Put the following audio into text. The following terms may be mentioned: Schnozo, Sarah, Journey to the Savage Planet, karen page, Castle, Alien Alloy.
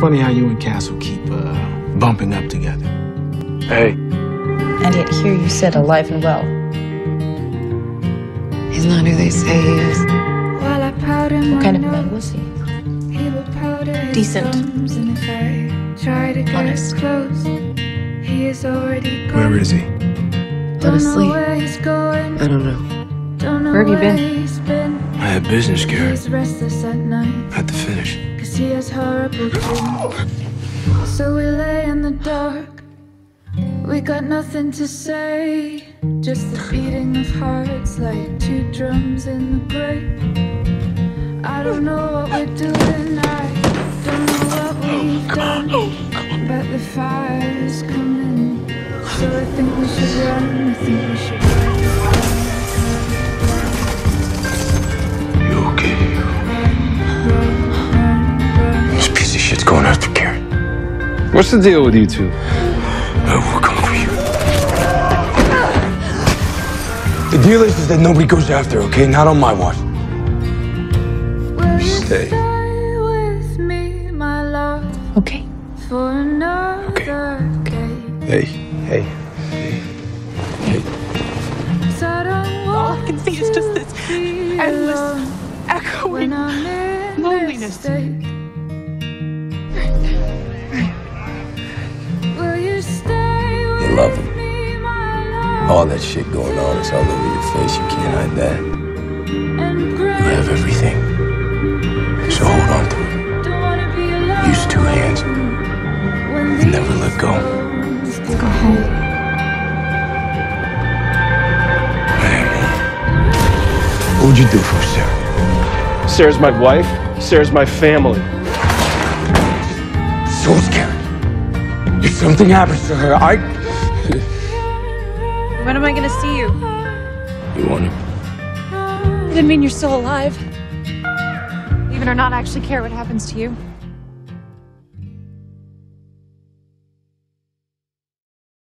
Funny how you and Castle keep bumping up together. Hey. And yet here you sit alive and well. He's not who they say he is. What kind of man was he? Decent. Honest. Where is he? Honestly, I don't know. Where have you been? I had business, Garrett. Had to finish. So we lay in the dark. We got nothing to say. Just the beating of hearts like two drums in the grave. I don't know what we're doing. I don't know what we've done. But the fire is coming. So I think we should run. I think we should run. You okay? This piece of shit's going after Karen. What's the deal with you two? We're coming for you. The deal is that nobody goes after, okay? Not on my watch. Stay. Okay. Okay. Hey. Hey. Hey. All I can see is just this endless echoing loneliness. You love him. All that shit going on is all over your face. You can't hide that. You have everything. So hold on to it. Use two hands. And never let go. Let's go home. Man, what would you do for Sarah? Sarah's my wife. Sarah's my family. So scared. If something happens to her, When am I gonna see you? You want it? Doesn't mean you're still alive. Believe it or not, I actually care what happens to you.